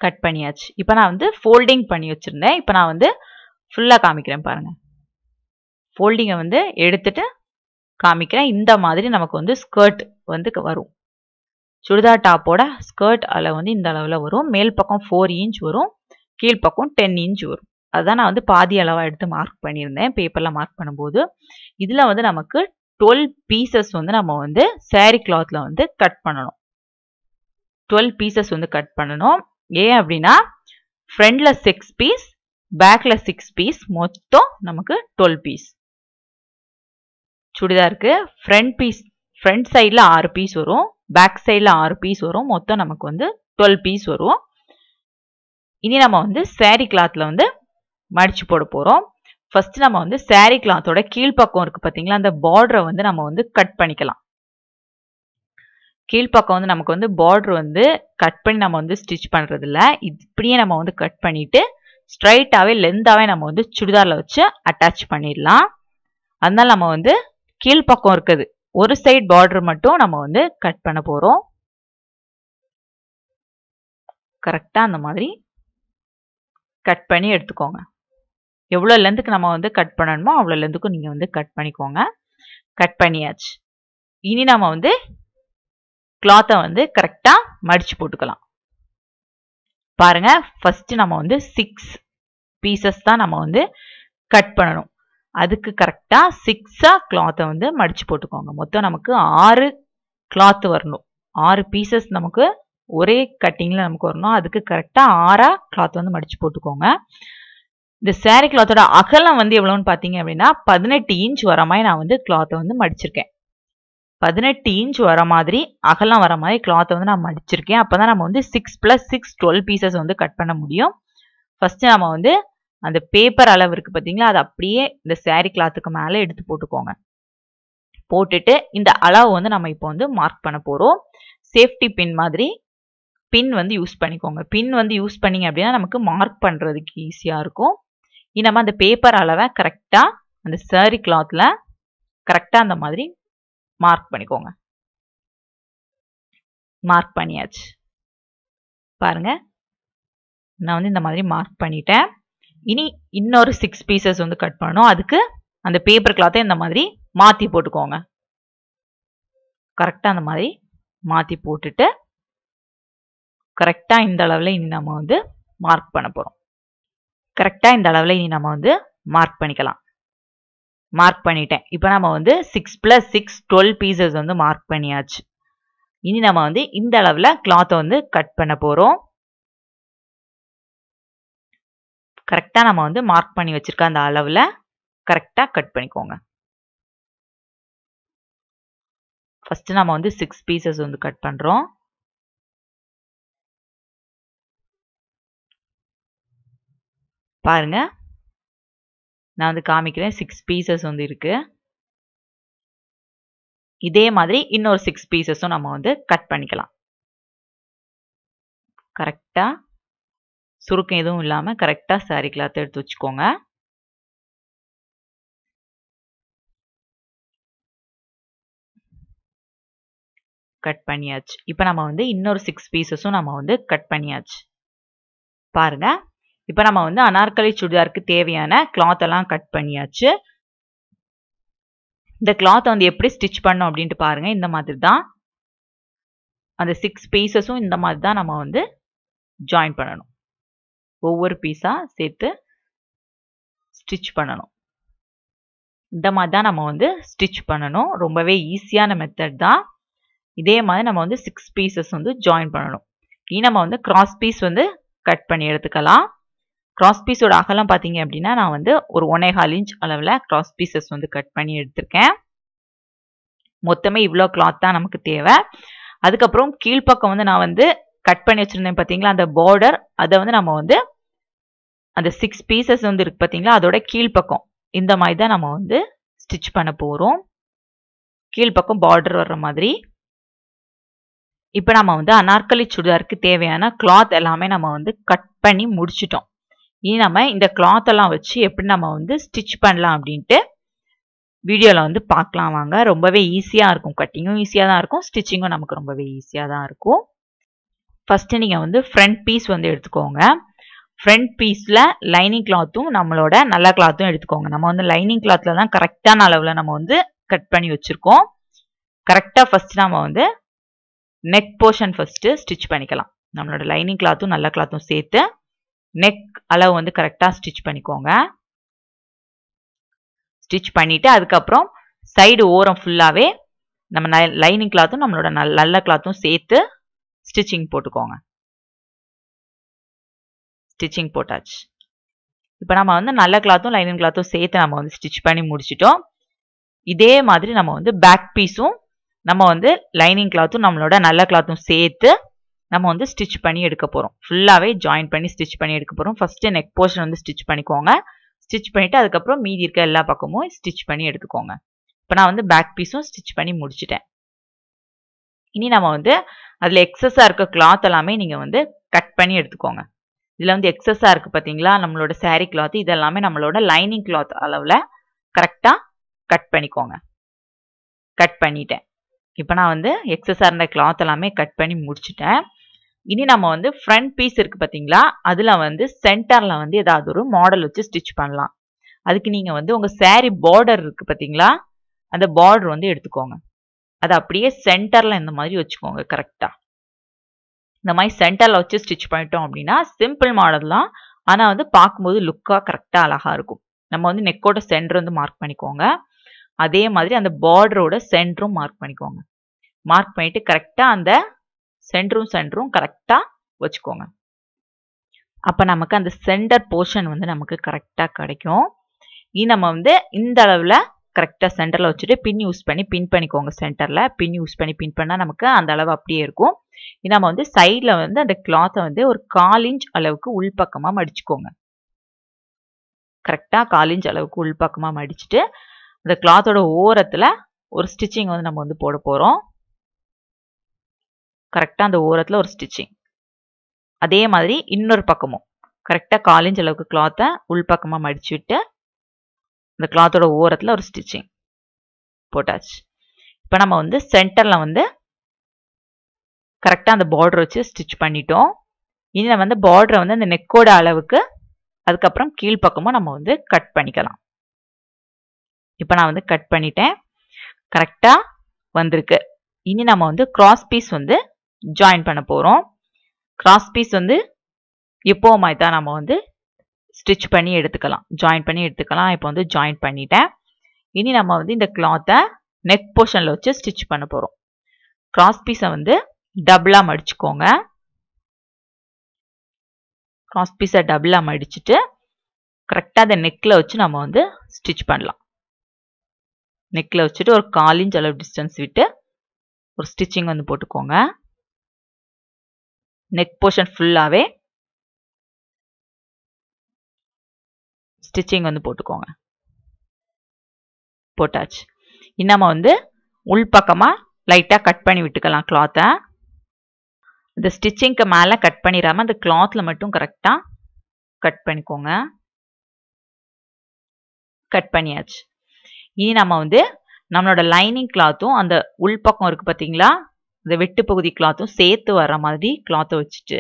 கட் பண்ணியாச்சு. இப்போ நான் வந்து ஃபோல்டிங் பண்ணி வச்சிருந்தேன். இப்போ நான் வந்து ஃபுல்லா காமிக்கிறேன் பாருங்க. ஃபோல்டிங்கை வந்து எடுத்துட்டு காமிக்கிறேன். இந்த மாதிரி நமக்கு வந்து ஸ்கர்ட் வந்து வரும். சுடிதார் டாப்போட ஸ்கர்ட் அளவு வந்து இந்த அளவுல வரும். மேல் பக்கம் four inch வரும், கீழ் பக்கம் ten inch வரும். அதான் நான் வந்து பாதி அளவா எடுத்து மார்க் பண்ணியிருந்தேன் பேப்பர்ல மார்க் பண்ணும்போது. இதுல வந்து நமக்கு twelve பீசஸ் வந்து நம்ம வந்து சாரி கிளாத்ல வந்து கட் பண்ணணும். twelve பீசஸ் வந்து கட் பண்ணணும். ஏன் அப்படின்னா ஃப்ரண்ட்ல six பீஸ் பேக்ல six பீஸ், மொத்தம் நமக்கு twelve பீஸ். சுடிதாருக்கு ஃப்ரண்ட் பீஸ் ஃப்ரண்ட் சைடில் ஆறு பீஸ் வரும், பேக் சைடில் ஆறு பீஸ் வரும், மொத்தம் நமக்கு வந்து twelve பீஸ் வரும். இனி நம்ம வந்து சாரி கிளாத்தில் வந்து மடிச்சு போட போகிறோம். ஃபர்ஸ்ட் நம்ம வந்து சாரி கிளாத்தோட கீழ்ப்பக்கம் இருக்குது பார்த்தீங்களா, அந்த பார்டரை வந்து நம்ம வந்து கட் பண்ணிக்கலாம். கீழ்ப்பக்கம் வந்து நமக்கு வந்து பார்டர் வந்து கட் பண்ணி நம்ம வந்து ஸ்டிச் பண்ணுறதில்ல, இப்படியே நம்ம வந்து கட் பண்ணிட்டு ஸ்ட்ரைட்டாகவே லென்த்தாகவே நம்ம வந்து சுடிதாரில் வச்சு அட்டாச் பண்ணிடலாம். அதனால நம்ம வந்து கீழ்ப்பக்கம் இருக்குது ஒரு சைடு பார்டர் மட்டும் நம்ம வந்து கட் பண்ண போறோம். கரெக்டா அந்த மாதிரி கட் பண்ணி எடுத்துக்கோங்க. எவ்வளோ லெந்துக்கு நம்ம வந்து கட் பண்ணணுமோ அவ்வளோ லெந்துக்கு நீங்க வந்து கட் பண்ணிக்கோங்க. கட் பண்ணியாச்சு. இனி நம்ம வந்து கிளாத்தை வந்து கரெக்டா மடிச்சு போட்டுக்கலாம். பாருங்க, ஃபர்ஸ்ட் நம்ம வந்து சிக்ஸ் பீசஸ் தான் நம்ம வந்து கட் பண்ணணும். அதுக்கு கரெக்டா சிக்ஸா கிளாத்தை வந்து மடிச்சு போட்டுக்கோங்க. மொத்தம் நமக்கு ஆறு கிளாத் வரணும். ஆறு பீசஸ் நமக்கு ஒரே கட்டிங்ல நமக்கு வரணும். அதுக்கு கரெக்டா ஆறா கிளாத் வந்து மடிச்சு போட்டுக்கோங்க. இந்த சாரி கிளாத்தோட அகலம் வந்து எவ்வளவுன்னு பாத்தீங்க அப்படின்னா பதினெட்டு இன்ச் வர மாதிரி நான் வந்து கிளாத்தை வந்து மடிச்சிருக்கேன். பதினெட்டு இன்ச் வர மாதிரி அகலம் வர மாதிரி கிளாத்தை வந்து நான் மடிச்சிருக்கேன். அப்பதான் நம்ம வந்து six plus six twelve pieces வந்து கட் பண்ண முடியும். ஃபர்ஸ்ட் நம்ம வந்து அந்த பேப்பர் அளவு இருக்கு பார்த்தீங்களா, அது அப்படியே இந்த சாரி கிளாத்துக்கு மேலே எடுத்து போட்டுக்கோங்க. போட்டுட்டு இந்த அளவு வந்து நம்ம இப்போ வந்து மார்க் பண்ண போகிறோம். சேஃப்டி பின் மாதிரி பின் வந்து யூஸ் பண்ணிக்கோங்க. பின் வந்து யூஸ் பண்ணிங்க அப்படின்னா நமக்கு மார்க் பண்ணுறதுக்கு ஈஸியாக இருக்கும். நம்ம அந்த பேப்பர் அளவை கரெக்டாக அந்த saree clothல கரெக்ட்டா அந்த மாதிரி மார்க் பண்ணிக்கோங்க. மார்க் பண்ணியாச்சு பாருங்க. நான் வந்து இந்த மாதிரி மார்க் பண்ணிட்டேன். இனி இன்னொரு சிக்ஸ் பீசஸ் வந்து கட் பண்ணனும். அதுக்கு அந்த பேப்பர் கிளாத்தை இந்த மாதிரி மாத்தி போட்டுக்கோங்க. கரெக்ட்டா அந்த மாதிரி மாத்தி போட்டுட்டு கரெக்ட்டா இந்த அளவுல இனி நாம வந்து மார்க் பண்ண போறோம். கரெக்ட்டா இந்த அளவுல இனி நாம வந்து மார்க் பண்ணிக்கலாம். மார்க் பண்ணிட்டேன். இப்போ நாம வந்து six plus six twelve pieces வந்து மார்க் பண்ணியாச்சு. இனி நாம வந்து இந்த அளவுல கிளாத்தை வந்து கட் பண்ண போறோம். கரெக்ட்டா நாம வந்து மார்க் பண்ணி வச்சிருக்க அந்த அளவுல கரெக்ட்டா கட் பண்ணிக்கோங்க. ஃபர்ஸ்ட் நாம வந்து six பீசஸ் வந்து கட் பண்றோம். பாருங்க, நான் வந்து காமிக்கிறேன். சிக்ஸ் பீசஸ் வந்து இருக்கு. இதே மாதிரி இன்னொரு சிக்ஸ் பீசஸும் நம்ம வந்து கட் பண்ணிக்கலாம். கரெக்டா சுருக்கம் எதுவும் இல்லாம கரெக்டா சாரி கிளாத் எடுத்து வச்சுக்கோங்க. கட் பண்ணியாச்சு. இப்ப நம்ம வந்து இன்னொரு சிக்ஸ் பீசஸும் நம்ம வந்து கட் பண்ணியாச்சு. பாருங்க, இப்போ நம்ம வந்து அனார்கலி சுடிதாருக்கு தேவையான கிளாத் எல்லாம் கட் பண்ணியாச்சு. இந்த கிளாத்தை வந்து எப்படி ஸ்டிச் பண்ணோம் அப்படின்ட்டு பாருங்க. இந்த மாதிரி தான் அந்த சிக்ஸ் பீசஸும் இந்த மாதிரி தான் நம்ம வந்து ஜாயின் பண்ணணும். ஒவ்வொரு பீஸா சேர்த்து ஸ்டிச் பண்ணணும். இந்த மாதிரி தான் நம்ம வந்து ஸ்டிச் பண்ணணும். ரொம்பவே ஈஸியான மெத்தட் தான். இதே மாதிரி நம்ம வந்து சிக்ஸ் பீசஸ் வந்து ஜாயின் பண்ணணும். இனி நம்ம வந்து கிராஸ் பீஸ் வந்து கட் பண்ணி எடுத்துக்கலாம். கிராஸ் பீஸோட அகலம் பார்த்தீங்க அப்படின்னா நான் வந்து ஒரு ஒன்னேகால் இன்ச் அளவில் கிராஸ் பீசஸ் வந்து கட் பண்ணி எடுத்திருக்கேன். மொத்தமே இவ்வளோ கிளாத் தான் நமக்கு தேவை. அதுக்கப்புறம் கீழ்ப்பக்கம் வந்து நான் வந்து கட் பண்ணி வச்சுருந்தேன் பார்த்தீங்களா, அந்த பார்டர் அதை வந்து நம்ம வந்து அந்த சிக்ஸ் பீசஸ் வந்து இருக்கு பார்த்தீங்களா, அதோட கீழ்ப்பக்கம் இந்த மாதிரி தான் நம்ம வந்து ஸ்டிச் பண்ண போகிறோம். கீழ்ப்பக்கம் பார்டர் வர்ற மாதிரி. இப்போ நம்ம வந்து அனார்கலி சுடிதாருக்கு தேவையான கிளாத் எல்லாமே நம்ம வந்து கட் பண்ணி முடிச்சிட்டோம். இனி நம்ம இந்த கிளாத் எல்லாம் வச்சு எப்படி நம்ம வந்து ஸ்டிச் பண்ணலாம் அப்படின்ட்டு வீடியோவில் வந்து பார்க்கலாம் வாங்க. ரொம்பவே ஈஸியாக இருக்கும். கட்டிங்கும் ஈஸியாக தான் இருக்கும், ஸ்டிச்சிங்கும் நமக்கு ரொம்பவே ஈஸியாக தான் இருக்கும். ஃபஸ்ட்டு நீங்கள் வந்து ஃப்ரண்ட் பீஸ் வந்து எடுத்துக்கோங்க. ஃப்ரண்ட் பீஸில் லைனிங் கிளாத்தும் நம்மளோட நல்ல கிளாத்தும் எடுத்துக்கோங்க. நம்ம வந்து லைனிங் கிளாத்தில் தான் கரெக்டான அளவில் நம்ம வந்து கட் பண்ணி வச்சுருக்கோம். கரெக்டாக ஃபஸ்ட்டு நம்ம வந்து நெக் போர்ஷன் ஃபஸ்ட்டு ஸ்டிச் பண்ணிக்கலாம். நம்மளோட லைனிங் கிளாத்தும் நல்ல கிளாத்தும் சேர்த்து நெக் அளவு வந்து கரெக்டாக ஸ்டிச் பண்ணிக்கோங்க. ஸ்டிச் பண்ணிவிட்டு அதுக்கப்புறம் சைடு ஓரம் ஃபுல்லாகவே நம்ம லைனிங் கிளாத்தும் நம்மளோட நல்ல நல்ல கிளாத்தும் சேர்த்து ஸ்டிச்சிங் போட்டுக்கோங்க. ஸ்டிச்சிங் போட்டாச்சு. இப்போ நம்ம வந்து நல்ல கிளாத்தும் லைனிங் கிளாத்தும் சேர்த்து நம்ம வந்து ஸ்டிச் பண்ணி முடிச்சிட்டோம். இதே மாதிரி நம்ம வந்து பேக் பீஸும் நம்ம வந்து லைனிங் கிளாத்தும் நம்மளோட நல்ல கிளாத்தும் சேர்த்து நம்ம வந்து ஸ்டிச் பண்ணி எடுக்க போகிறோம். ஃபுல்லாகவே ஜாயின் பண்ணி ஸ்டிச் பண்ணி எடுக்க போகிறோம். ஃபஸ்ட்டு நெக் போர்ஷன் வந்து ஸ்டிச் பண்ணிக்கோங்க. ஸ்டிச் பண்ணிவிட்டு அதுக்கப்புறம் மீதி இருக்க எல்லா பக்கமும் ஸ்டிச் பண்ணி எடுத்துக்கோங்க. இப்போ நான் வந்து பேக் பீஸும் ஸ்டிச் பண்ணி முடிச்சுட்டேன். இனி நம்ம வந்து அதில் எக்ஸஸாக இருக்க கிளாத் எல்லாமே நீங்கள் வந்து கட் பண்ணி எடுத்துக்கோங்க. இதில் வந்து எக்ஸஸாக இருக்குது பார்த்தீங்களா நம்மளோட சாரீ கிளாத், இதெல்லாமே நம்மளோட லைனிங் கிளாத் அளவில் கரெக்டாக கட் பண்ணிக்கோங்க. கட் பண்ணிட்டேன். இப்போ நான் வந்து எக்ஸஸாக இருந்த கிளாத் எல்லாமே கட் பண்ணி முடிச்சுட்டேன். இனி நம்ம வந்து ஃப்ரண்ட் பீஸ் இருக்குது பார்த்தீங்களா, அதில் வந்து சென்டரில் வந்து ஏதாவது ஒரு மாடல் வச்சு ஸ்டிச் பண்ணலாம். அதுக்கு நீங்கள் வந்து உங்கள் சாரீ பார்டர் இருக்குது பார்த்தீங்களா, அந்த பார்டர் வந்து எடுத்துக்கோங்க. அதை அப்படியே சென்டரில் இந்த மாதிரி வச்சுக்கோங்க. கரெக்டாக இந்த மாதிரி சென்டரில் வச்சு ஸ்டிச் பண்ணிட்டோம் அப்படின்னா சிம்பிள் மாடல் தான், ஆனால் வந்து பார்க்கும்போது லுக்காக கரெக்டாக அழகாக இருக்கும். நம்ம வந்து நெக்கோட சென்டர் வந்து மார்க் பண்ணிக்கோங்க. அதே மாதிரி அந்த பார்டரோட சென்டரும் மார்க் பண்ணிக்கோங்க. மார்க் பண்ணிவிட்டு கரெக்டாக அந்த சென்டரும் சென்டரும் கரெக்டாக வச்சுக்கோங்க. அப்போ நமக்கு அந்த சென்டர் போர்ஷன் வந்து நமக்கு கரெக்டாக கிடைக்கும். இனி நம்ம வந்து இந்த அளவில் கரெக்டாக சென்டரில் வச்சுட்டு பின் யூஸ் பண்ணி பின் பண்ணிக்கோங்க. சென்டரில் பின் யூஸ் பண்ணி பின் பண்ணால் நமக்கு அந்த அளவு அப்படியே இருக்கும். இனி நம்ம வந்து சைடில் வந்து அந்த கிளாத்தை வந்து ஒரு கால் இன்ச் அளவுக்கு உள்பக்கமாக மடிச்சுக்கோங்க. கரெக்டாக கால் இன்ச் அளவுக்கு உள்பக்கமாக மடிச்சுட்டு அந்த கிளாத்தோட ஓரத்தில் ஒரு ஸ்டிச்சிங் வந்து நம்ம வந்து போட போகிறோம். கரெக்டாக அந்த ஓரத்தில் ஒரு ஸ்டிச்சிங். அதே மாதிரி இன்னொரு பக்கமும் கரெக்டாக கால் இன்ச் அளவுக்கு கிளாத்தை உள்பக்கமாக மடிச்சு விட்டு இந்த கிளாத்தோட ஓரத்துல ஒரு ஸ்டிச்சிங் போட்டாச்சு. இப்போ நம்ம வந்து சென்டர்ல வந்து கரெக்டா அந்த பார்டர் வச்சு ஸ்டிச் பண்ணிட்டோம். இனி நம்ம வந்து பார்டரை வந்து அந்த நெக்கோட அளவுக்கு அதுக்கப்புறம் கீழ் பக்கமும் நம்ம வந்து கட் பண்ணிக்கலாம். இப்போ நான் வந்து கட் பண்ணிட்டேன், கரெக்டா வந்திருக்கு. இனி நம்ம வந்து கிராஸ் பீஸ் வந்து ஜாயின் பண்ண போறோம். கிராஸ் பீஸ் வந்து எப்போ மாதிரி தான் நம்ம வந்து ஸ்டிச் பண்ணி எடுத்துக்கலாம், ஜாயின் பண்ணி எடுத்துக்கலாம். இப்போ வந்து ஜாயின் பண்ணிட்டேன். இனி நம்ம வந்து இந்த கிளாத்தை நெக் போர்ஷனில் வச்சு ஸ்டிச் பண்ண போகிறோம். கிராஸ் பீஸை வந்து டபுளாக மடிச்சுக்கோங்க. கிராஸ் பீஸை டபுளாக மடிச்சுட்டு கரெக்டாக அந்த நெக்கில் வச்சு நம்ம வந்து ஸ்டிச் பண்ணலாம். நெக்கில் வச்சுட்டு ஒரு கால் இன்ச் அளவு டிஸ்டன்ஸ் விட்டு ஒரு ஸ்டிச்சிங் வந்து போட்டுக்கோங்க. நெக் போர்ஷன் ஃபுல்லாகவே ஸ்டிச்சிங் வந்து போட்டுக்கோங்க. போட்டாச்சு. இன்னும் வந்து உள்பக்கமாக லைட்டாக கட் பண்ணி விட்டுக்கலாம் கிளாத்தை. இந்த ஸ்டிச்சிங்க்கு மேலே கட் பண்ணிடாமல் அந்த கிளாத்தில் மட்டும் கரெக்டாக கட் பண்ணிக்கோங்க. கட் பண்ணியாச்சு. இனி நம்ம வந்து நம்மளோட லைனிங் கிளாத்தும் அந்த உள்பக்கம் இருக்குது பார்த்தீங்களா, இந்த வெட்டு பகுதி கிளாத்தும் சேர்த்து வர மாதிரி கிளாத்தை வச்சுட்டு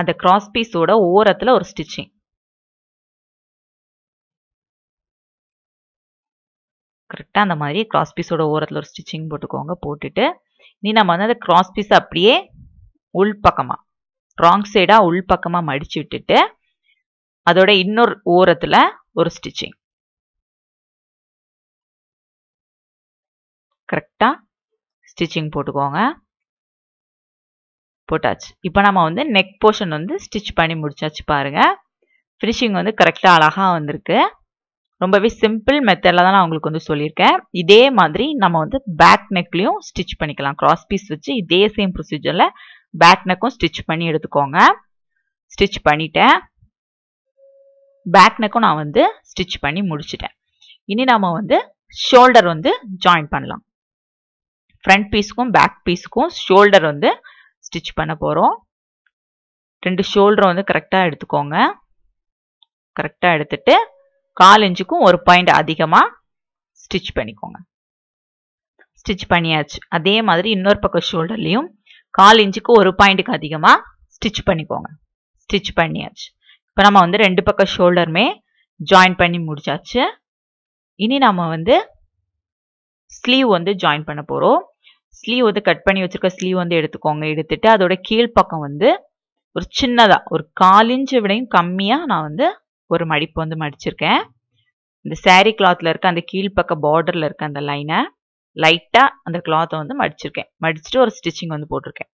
அந்த கிராஸ் பீஸோட ஓரத்தில் ஒரு ஸ்டிச்சிங், கரெக்டாக அந்த மாதிரி கிராஸ் பீஸோட ஓரத்தில் ஒரு ஸ்டிச்சிங் போட்டுக்கோங்க. போட்டுட்டு இனி நம்ம வந்து அந்த கிராஸ் பீஸை அப்படியே உள்பக்கமாக ராங் சைடாக உள்பக்கமாக மடித்து விட்டுட்டு அதோட இன்னொரு ஓரத்தில் ஒரு ஸ்டிச்சிங், கரெக்டாக ஸ்டிச்சிங் போட்டுக்கோங்க. போட்டாச்சு. இப்போ நம்ம வந்து நெக் போர்ஷன் வந்து ஸ்டிச் பண்ணி முடிச்சாச்சு. பாருங்கள் ஃபினிஷிங் வந்து கரெக்டாக அழகாக வந்திருக்கு. ரொம்பவே சிம்பிள் மெத்தடில் தான் நான் உங்களுக்கு வந்து சொல்லியிருக்கேன். இதே மாதிரி நம்ம வந்து பேக் நெக்லையும் ஸ்டிச் பண்ணிக்கலாம். கிராஸ் பீஸ் வச்சு இதே சேம் ப்ரொசீஜரில் பேக் நெக்கும் ஸ்டிச் பண்ணி எடுத்துக்கோங்க. ஸ்டிச் பண்ணிட்டேன். பேக் நெக்கும் நான் வந்து ஸ்டிச் பண்ணி முடிச்சிட்டேன். இனி நம்ம வந்து ஷோல்டர் வந்து ஜாயின் பண்ணலாம். ஃப்ரண்ட் பீஸுக்கும் பேக் பீஸுக்கும் ஷோல்டர் வந்து ஸ்டிச் பண்ண போகிறோம். ரெண்டு ஷோல்டரை வந்து கரெக்டாக எடுத்துக்கோங்க. கரெக்டாக எடுத்துட்டு கால் இன்ச்சுக்கும் ஒரு பாயிண்ட் அதிகமாக ஸ்டிச் பண்ணிக்கோங்க. ஸ்டிச் பண்ணியாச்சு. அதே மாதிரி இன்னொரு பக்கம் ஷோல்டர்லையும் கால் இன்ச்சுக்கு ஒரு பாயிண்ட்டுக்கு அதிகமாக ஸ்டிச் பண்ணிக்கோங்க. ஸ்டிச் பண்ணியாச்சு. இப்போ நம்ம வந்து ரெண்டு பக்கம் ஷோல்டருமே ஜாயின் பண்ணி முடிச்சாச்சு. இனி நம்ம வந்து ஸ்லீவ் வந்து ஜாயின் பண்ண போகிறோம். ஸ்லீவ் வந்து கட் பண்ணி வச்சுருக்க ஸ்லீவ் வந்து எடுத்துக்கோங்க. எடுத்துட்டு அதோட கீழ்ப்பக்கம் வந்து ஒரு சின்னதாக ஒரு கால் இன்ச்சு விடையும் கம்மியாக நான் வந்து ஒரு மடிப்பு வந்து மடிச்சிருக்கேன். இந்த சாரீ கிளாத்தில் இருக்க அந்த கீழ்ப்பக்க பார்டரில் இருக்க அந்த லைனை லைட்டாக அந்த கிளாத்தை வந்து மடிச்சிருக்கேன். மடிச்சுட்டு ஒரு ஸ்டிச்சிங் வந்து போட்டிருக்கேன்.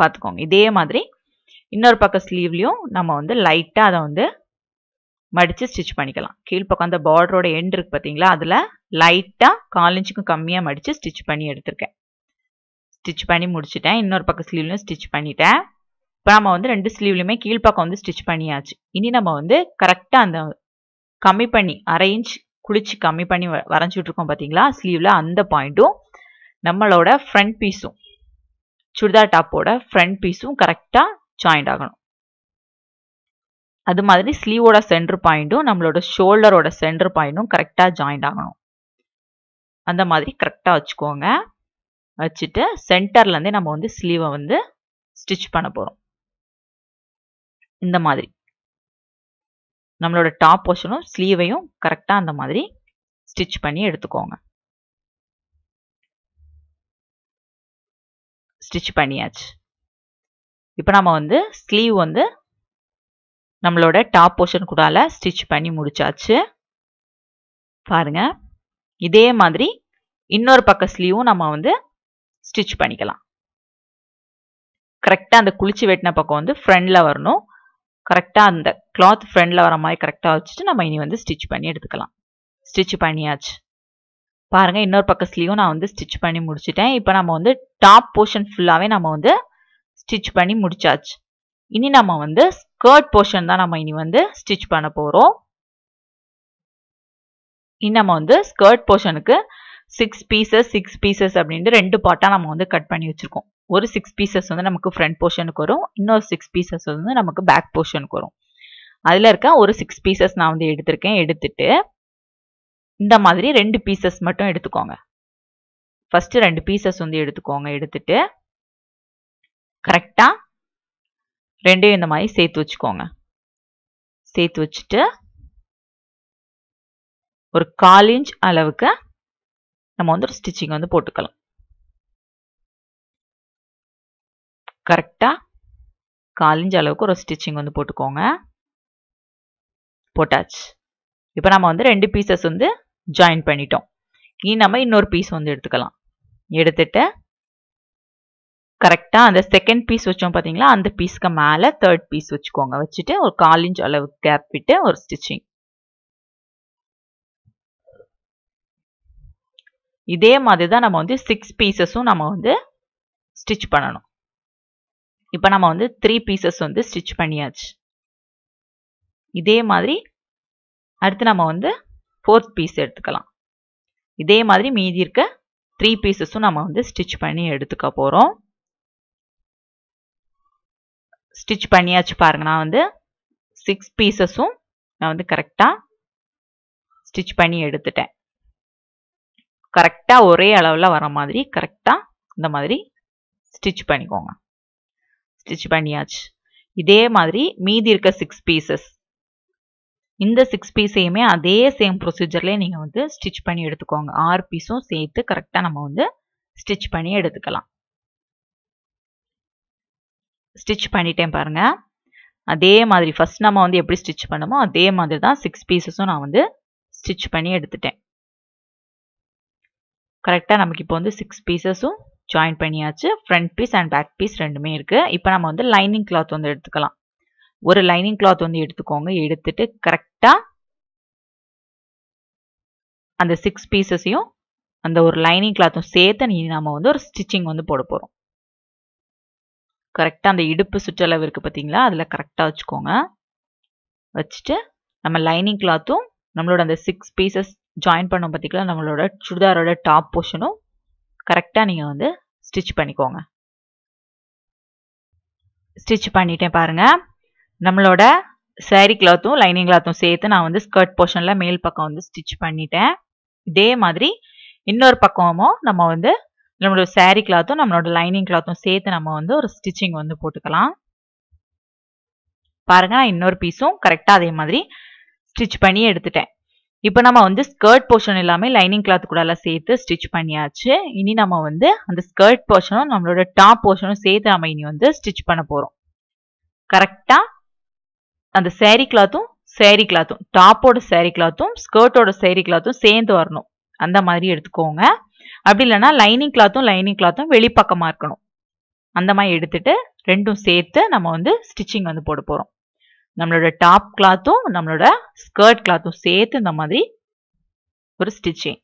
பார்த்துக்கோங்க. இதே மாதிரி இன்னொரு பக்கம் ஸ்லீவ்லையும் நம்ம வந்து லைட்டாக அதை வந்து மடித்து ஸ்டிச் பண்ணிக்கலாம். கீழ்ப்பக்கம் அந்த பார்டரோட எண்ட் இருக்குது பார்த்தீங்களா, அதில் லைட்டாக கால் இன்ச்சுக்கும் கம்மியாக மடித்து ஸ்டிச் பண்ணி எடுத்திருக்கேன். ஸ்டிச் பண்ணி முடிச்சுட்டேன். இன்னொரு பக்கம் ஸ்லீவ்லையும் ஸ்டிச் பண்ணிட்டேன். இப்போ நம்ம வந்து ரெண்டு ஸ்லீவ்லையுமே கீழ்ப்பக்கம் வந்து ஸ்டிச் பண்ணியாச்சு. இனி நம்ம வந்து கரெக்டாக அந்த கம்மி பண்ணி அரை இன்ச் குளிச்சு கம்மி பண்ணி வரைஞ்சிட்ருக்கோம் பார்த்தீங்களா ஸ்லீவில், அந்த பாயிண்ட்டும் நம்மளோட ஃப்ரண்ட் பீஸும் சுடிதார் டாப்போட ஃப்ரண்ட் பீஸும் கரெக்டாக ஜாயிண்ட் ஆகணும். அது மாதிரி ஸ்லீவோட சென்டர் பாயிண்ட்டும் நம்மளோட ஷோல்டரோட சென்டர் பாயிண்ட்டும் கரெக்டாக ஜாயிண்ட் ஆகணும். அந்த மாதிரி கரெக்டாக வச்சுக்கோங்க. வச்சுட்டு சென்டர்லேருந்தே நம்ம வந்து ஸ்லீவை வந்து ஸ்டிச் பண்ண போகிறோம். இந்த மாதிரி நம்மளோட டாப் போர்ஷனும் ஸ்லீவையும் கரெக்டாக அந்த மாதிரி ஸ்டிச் பண்ணி எடுத்துக்கோங்க. ஸ்டிச் பண்ணியாச்சு. இப்போ நம்ம வந்து ஸ்லீவ் வந்து நம்மளோட டாப் போர்ஷன் கூடால ஸ்டிச் பண்ணி முடிச்சாச்சு. பாருங்க இதே மாதிரி இன்னொரு பக்க ஸ்லீவும் நம்ம வந்து ஸ்டிச் பண்ணிக்கலாம். கரெக்டாக அந்த குளிச்சு வெட்டின பக்கம் வந்து ஃப்ரண்டில் வரணும். கரெக்டாக அந்த கிளாத் ஃப்ரண்டில் வர மாதிரி கரெக்டாக வச்சுட்டு நம்ம இனி வந்து ஸ்டிச் பண்ணி எடுத்துக்கலாம். ஸ்டிச் பண்ணியாச்சு. பாருங்கள் இன்னொரு பக்கம் ஸ்லீவும் நான் வந்து ஸ்டிச் பண்ணி முடிச்சுட்டேன். இப்போ நம்ம வந்து டாப் போர்ஷன் ஃபுல்லாகவே நம்ம வந்து ஸ்டிச் பண்ணி முடிச்சாச்சு. இனி நம்ம வந்து ஸ்கர்ட் போர்ஷன் தான் நம்ம இனி வந்து ஸ்டிச் பண்ண போகிறோம். இனி நம்ம வந்து ஸ்கர்ட் போர்ஷனுக்கு சிக்ஸ் பீசஸ் சிக்ஸ் பீசஸ் அப்படின்ட்டு ரெண்டு பார்ட்டாக நம்ம வந்து கட் பண்ணி வச்சுருக்கோம். ஒரு சிக்ஸ் பீசஸ் வந்து நமக்கு ஃப்ரண்ட் போர்ஷனுக்கு வரும், இன்னொரு சிக்ஸ் பீசஸ் வந்து நமக்கு பேக் போர்ஷனுக்கு வரும். அதில் இருக்க ஒரு சிக்ஸ் பீசஸ் நான் வந்து எடுத்திருக்கேன். எடுத்துட்டு இந்த மாதிரி ரெண்டு பீசஸ் மட்டும் எடுத்துக்கோங்க. ஃபஸ்ட்டு ரெண்டு பீசஸ் வந்து எடுத்துக்கோங்க. எடுத்துட்டு கரெக்டாக ரெண்டையும் இந்த மாதிரி சேர்த்து வச்சுக்கோங்க. சேர்த்து வச்சுட்டு ஒரு கால் இன்ச் அளவுக்கு நம்ம வந்து ஒரு ஸ்டிச்சிங் வந்து போட்டுக்கலாம். கரெக்டாக கால் இன்ச் அளவுக்கு ஒரு ஸ்டிச்சிங் வந்து போட்டுக்கோங்க. போட்டாச்சு. இப்போ நம்ம வந்து ரெண்டு பீசஸ் வந்து ஜாயின் பண்ணிட்டோம். இனி நம்ம இன்னொரு பீஸ் வந்து எடுத்துக்கலாம். எடுத்துட்டு கரெக்டாக அந்த செகண்ட் பீஸ் வச்சோம் பார்த்தீங்களா, அந்த பீஸ்க்கு மேலே தேர்ட் பீஸ் வச்சுக்கோங்க. வச்சுட்டு ஒரு கால் இன்ச் அளவுக்கு கேப் விட்டு ஒரு ஸ்டிச்சிங். இதே மாதிரி தான் நம்ம வந்து சிக்ஸ் பீசஸும் நம்ம வந்து ஸ்டிச் பண்ணணும். இப்போ நம்ம வந்து த்ரீ பீசஸ் வந்து ஸ்டிச் பண்ணியாச்சு. இதே மாதிரி அடுத்து நம்ம வந்து ஃபோர்த் பீஸ் எடுத்துக்கலாம். இதே மாதிரி மீதி இருக்க த்ரீ பீசஸும் நம்ம வந்து ஸ்டிச் பண்ணி எடுத்துக்க போகிறோம். ஸ்டிச் பண்ணியாச்சு பாருங்க. நான் வந்து சிக்ஸ் பீசஸும் நான் வந்து கரெக்டாக ஸ்டிச் பண்ணி எடுத்துட்டேன். கரெக்டாக ஒரே அளவில் வர மாதிரி கரெக்டாக இந்த மாதிரி ஸ்டிச் பண்ணிக்கோங்க. ஸ்டிச் பண்ணியாச்சு. இதே மாதிரி மீதி இருக்க சிக்ஸ் பீசஸ், இந்த சிக்ஸ் பீஸையுமே அதே சேம் ப்ரொசீஜர்லேயே நீங்கள் வந்து ஸ்டிச் பண்ணி எடுத்துக்கோங்க. ஆறு பீஸும் சேர்த்து கரெக்டாக நம்ம வந்து ஸ்டிச் பண்ணி எடுத்துக்கலாம். ஸ்டிச் பண்ணிட்டேன் பாருங்க. அதே மாதிரி ஃபர்ஸ்ட் நம்ம வந்து எப்படி ஸ்டிச் பண்ணமோ அதே மாதிரி தான் சிக்ஸ் பீஸஸும் நான் வந்து ஸ்டிச் பண்ணி எடுத்துட்டேன். கரெக்டாக நமக்கு இப்போ வந்து சிக்ஸ் பீஸஸும் ஜாயின் பண்ணியாச்சு. Front piece and back piece ரெண்டுமே இருக்குது. இப்போ நம்ம வந்து லைனிங் கிளாத் வந்து எடுத்துக்கலாம். ஒரு லைனிங் கிளாத் வந்து எடுத்துக்கோங்க. எடுத்துட்டு கரெக்டாக அந்த சிக்ஸ் பீஸஸையும் அந்த ஒரு லைனிங் கிளாத்தும் சேர்த்து நீ நம்ம வந்து ஒரு ஸ்டிச்சிங் வந்து போட போகிறோம். கரெக்டாக அந்த இடுப்பு சுற்றளவு இருக்குது பார்த்தீங்களா, அதில் கரெக்டாக வச்சுக்கோங்க. வச்சுட்டு நம்ம லைனிங் கிளாத்தும் நம்மளோட அந்த சிக்ஸ் பீசஸ் ஜாயின் பண்ணோம் பார்த்தீங்களா, நம்மளோட சுடிதாரோட டாப் போர்ஷனும் கரெக்டாக நீங்கள் வந்து ஸ்டிச் பண்ணிக்கோங்க. ஸ்டிச் பண்ணிட்டேன் பாருங்கள். நம்மளோட சாரி கிளாத்தும் லைனிங் கிளாத்தும் சேர்த்து நான் வந்து ஸ்கர்ட் போர்ஷனில் மேல் பக்கம் வந்து ஸ்டிச் பண்ணிட்டேன். இதே மாதிரி இன்னொரு பக்கமும் நம்ம வந்து நம்மளோட சாரி கிளாத்தும் நம்மளோட லைனிங் கிளாத்தும் சேர்த்து நம்ம வந்து ஒரு ஸ்டிச்சிங் வந்து போட்டுக்கலாம். பாருங்க, நான் இன்னொரு பீஸும் கரெக்டாக அதே மாதிரி ஸ்டிச் பண்ணி எடுத்துட்டேன். இப்போ நம்ம வந்து ஸ்கர்ட் போர்ஷன் எல்லாமே லைனிங் கிளாத் கூட எல்லாம் சேர்த்து ஸ்டிச் பண்ணியாச்சு. இனி நம்ம வந்து அந்த ஸ்கர்ட் போர்ஷனும் நம்மளோட டாப் போர்ஷனும் சேர்த்து நம்ம இனி வந்து ஸ்டிச் பண்ண போகிறோம். கரெக்டாக அந்த சாரி கிளாத்தும் சாரி கிளாத்தும் டாப்போட சாரி கிளாத்தும் ஸ்கர்ட்டோட சாரி கிளாத்தும் சேர்ந்து வரணும். அந்த மாதிரி எடுத்துக்கோங்க. அப்படி இல்லைன்னா லைனிங் கிளாத்தும் லைனிங் கிளாத்தும் வெளிப்பக்கமாக இருக்கணும். அந்த மாதிரி எடுத்துட்டு ரெண்டும் சேர்த்து நம்ம வந்து ஸ்டிச்சிங் வந்து போட போகிறோம். நம்மளோட டாப் கிளாத்தும் நம்மளோட ஸ்கர்ட் கிளாத்தும் சேர்த்து இந்த மாதிரி ஒரு ஸ்டிச்சிங்,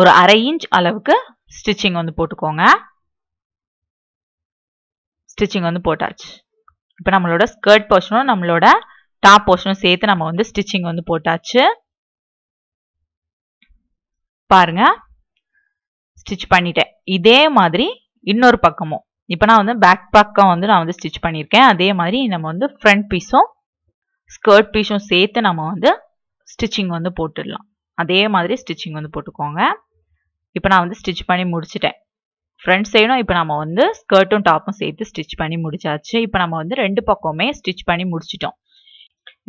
ஒரு அரை இன்ச் அளவுக்கு ஸ்டிச்சிங் வந்து போட்டுக்கோங்க. ஸ்டிச்சிங் வந்து போட்டாச்சு. இப்போ நம்மளோட ஸ்கர்ட் போர்ஷனும் நம்மளோட டாப் போர்ஷனும் சேர்த்து நம்ம வந்து ஸ்டிச்சிங் வந்து போட்டாச்சு. பாருங்க, ஸ்டிச் பண்ணிட்டேன். இதே மாதிரி இன்னொரு பக்கமும், இப்போ நான் வந்து பேக் பக்கம் வந்து நான் வந்து ஸ்டிச் பண்ணியிருக்கேன். அதே மாதிரி நம்ம வந்து ஃப்ரண்ட் பீஸும் ஸ்கர்ட் பீஸும் சேர்த்து நம்ம வந்து ஸ்டிச்சிங் வந்து போட்டுடலாம். அதே மாதிரி ஸ்டிச்சிங் வந்து போட்டுக்கோங்க. இப்போ நான் வந்து ஸ்டிச் பண்ணி முடிச்சுட்டேன். ஃப்ரண்ட் சைடும் இப்போ நம்ம வந்து ஸ்கர்ட்டும் டாப்பும் சேர்த்து ஸ்டிச் பண்ணி முடிச்சாச்சு. இப்போ நம்ம வந்து ரெண்டு பக்கமுமே ஸ்டிச் பண்ணி முடிச்சிட்டோம்.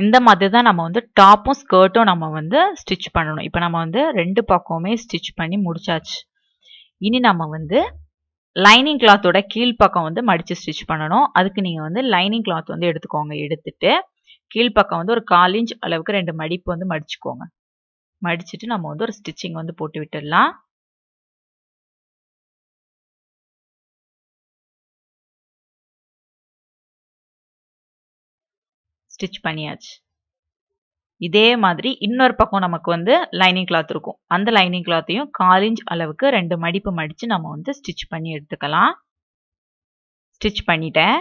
இந்த மாதிரி தான் நம்ம வந்து டாப்பும் ஸ்கர்ட்டும் நம்ம வந்து ஸ்டிச் பண்ணணும். இப்போ நம்ம வந்து ரெண்டு பக்கமுமே ஸ்டிச் பண்ணி முடிச்சாச்சு. இனி நம்ம வந்து லைனிங் கிளாத்தோட கீழ்ப்பக்கம் வந்து மடித்து ஸ்டிச் பண்ணணும். அதுக்கு நீங்கள் வந்து லைனிங் கிளாத் வந்து எடுத்துக்கோங்க. எடுத்துட்டு கீழ்ப்பக்கம் வந்து ஒரு கால் இன்ச் அளவுக்கு ரெண்டு மடிப்பு வந்து மடிச்சுக்கோங்க. மடிச்சுட்டு நம்ம வந்து ஒரு ஸ்டிச்சிங் வந்து போட்டு விட்டுடலாம். ஸ்டிச் பண்ணியாச்சு. இதே மாதிரி இன்னொரு பக்கம் நமக்கு வந்து லைனிங் கிளாத் இருக்கும். அந்த லைனிங் கிளாத்தையும் கால் இன்ச் அளவுக்கு ரெண்டு மடிப்பு மடித்து நம்ம வந்து ஸ்டிச் பண்ணி எடுத்துக்கலாம். ஸ்டிச் பண்ணிட்டேன்